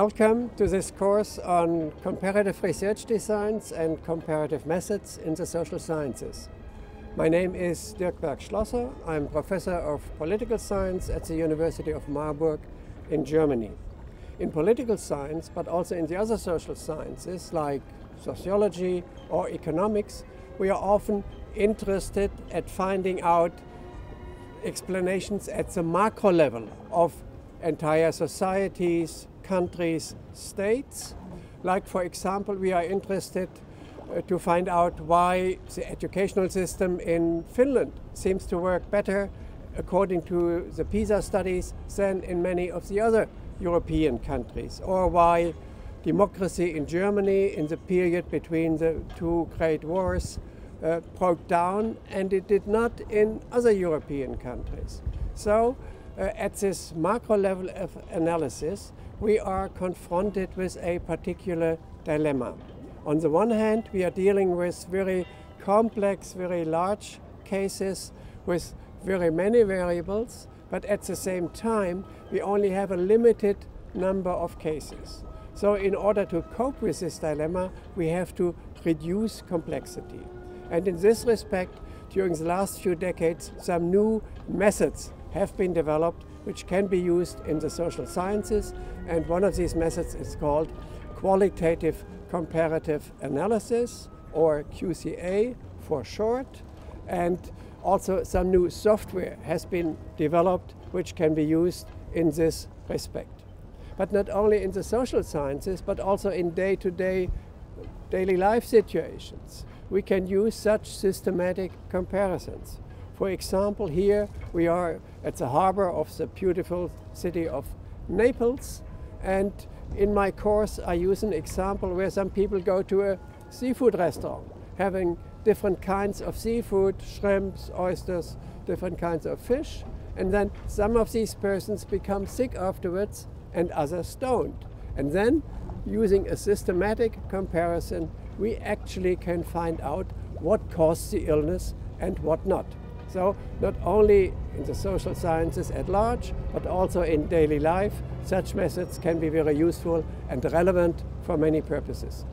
Welcome to this course on comparative research designs and comparative methods in the social sciences. My name is Dirk Berg-Schlosser. I'm professor of political science at the University of Marburg in Germany. In political science, but also in the other social sciences like sociology or economics, we are often interested at finding out explanations at the macro level of entire societies, countries, states. Like, for example, we are interested to find out why the educational system in Finland seems to work better according to the PISA studies than in many of the other European countries, or why democracy in Germany in the period between the two great wars broke down and it did not in other European countries. So at this macro level of analysis, we are confronted with a particular dilemma. On the one hand, we are dealing with very complex, very large cases with very many variables, but at the same time, we only have a limited number of cases. So in order to cope with this dilemma, we have to reduce complexity. And in this respect, during the last few decades, some new methods have been developed which can be used in the social sciences, and one of these methods is called qualitative comparative analysis, or QCA for short, and also some new software has been developed which can be used in this respect. But not only in the social sciences, but also in day-to-day, daily life situations, we can use such systematic comparisons. For example, here we are at the harbor of the beautiful city of Naples, and in my course I use an example where some people go to a seafood restaurant having different kinds of seafood, shrimps, oysters, different kinds of fish, and then some of these persons become sick afterwards and others don't. And then, using a systematic comparison, we actually can find out what caused the illness and what not. So not only in the social sciences at large, but also in daily life, such methods can be very useful and relevant for many purposes.